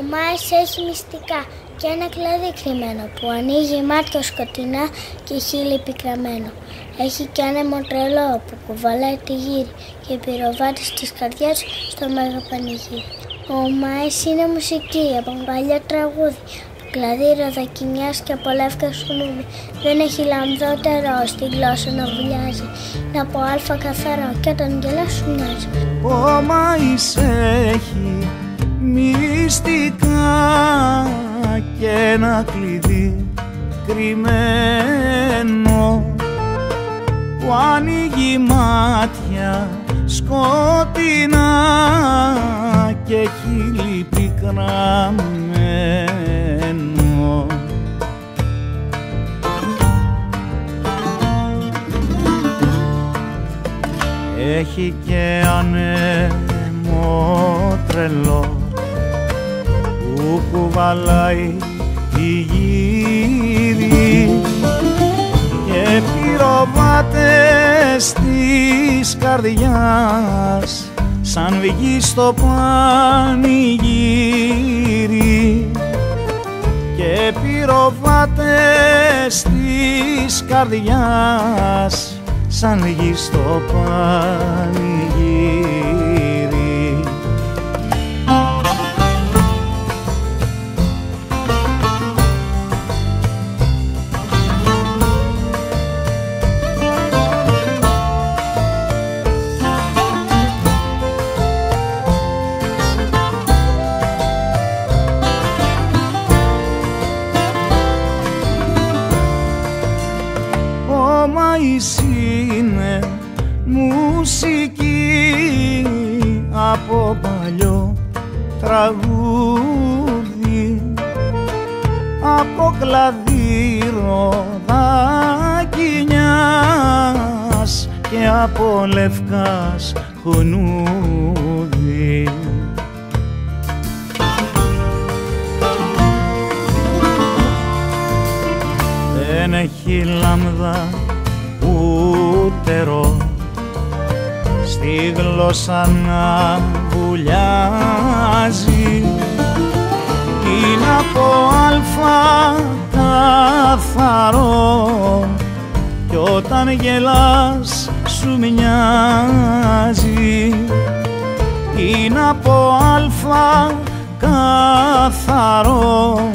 ομάδες έχει μυστικά και ένα κλαδί κρυμμένο που ανοίγει μάτια σκοτεινά και χείλη πικραμένο. Έχει και ένα μοντρελό που κουβαλάει τη γύρι και πυροβάτης της καρδιάς στο μέγα πανηγύρι. Ο ομάδες είναι μουσική από παλιά τραγούδι. Δηλαδή ροδακινιάς και από λεύκα σουλούμι. Δεν έχει λαμδό νερό στη γλώσσα να βουλιάζει. Είναι από αλφα καθαρό και όταν γελά σου μοιάζει. Ο Μάης έχει μυστικά και ένα κλειδί κρυμμένο που ανοίγει μάτια σκοτεινά και χείλη πικραμένο. Έχει και ανέμο τρελό που κουβαλάει τη γύρι και πυροβάτες της καρδιάς σαν βγει στο πανηγύρι και πυροβάτες της καρδιάς σαν γη στο πανηγύρι. Ο Μάης είναι μουσική από παλιό τραγούδι, από κλαδί ροδακινιάς και από λευκάς χουνούδι. Δεν έχει λάμδα ουτερό στη γλώσσα να βουλιάζει, είναι από αλφα καθαρό κι όταν γελάς σου μοιάζει, είναι από αλφα καθαρό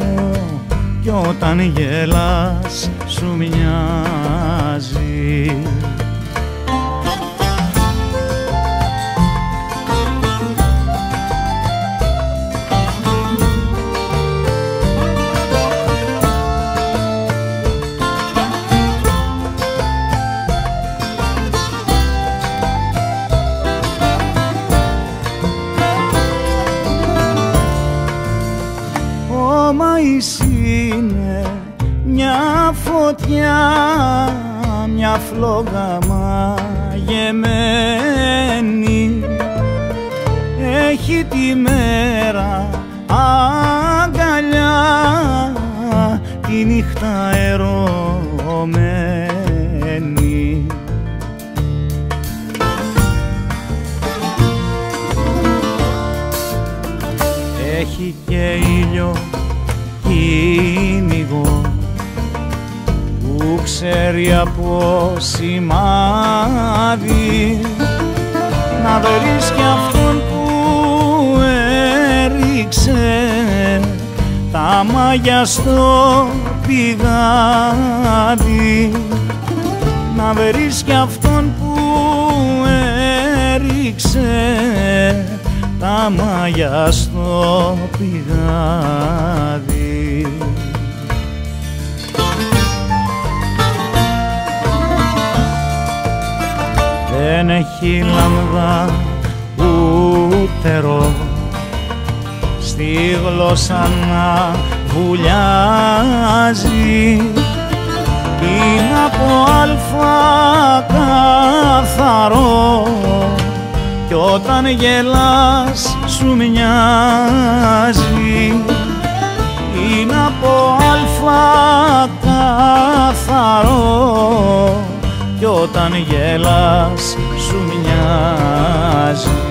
κι όταν γελάς σου μοιάζει. Ο Μάης είναι μια φωτιά, μια φλόγα μαγεμένη. Έχει τη μέρα αγκαλιά, τη νύχτα ερωμένη. Έχει και ήλιο κυνηγό που ξέρει από σημάδι να βρεις κι αυτόν που έριξε τα μάγια στο πηγάδι, να βρεις κι αυτόν που έριξε τα μάγια στο πηγάδι. Δεν έχει λαμδά ουτερό στη γλώσσα να βουλιάζει, είναι από αλφα καθαρό κι όταν γελάς σου μοιάζει, είναι από αλφα καθαρό κι όταν γελάς σου μοιάζει.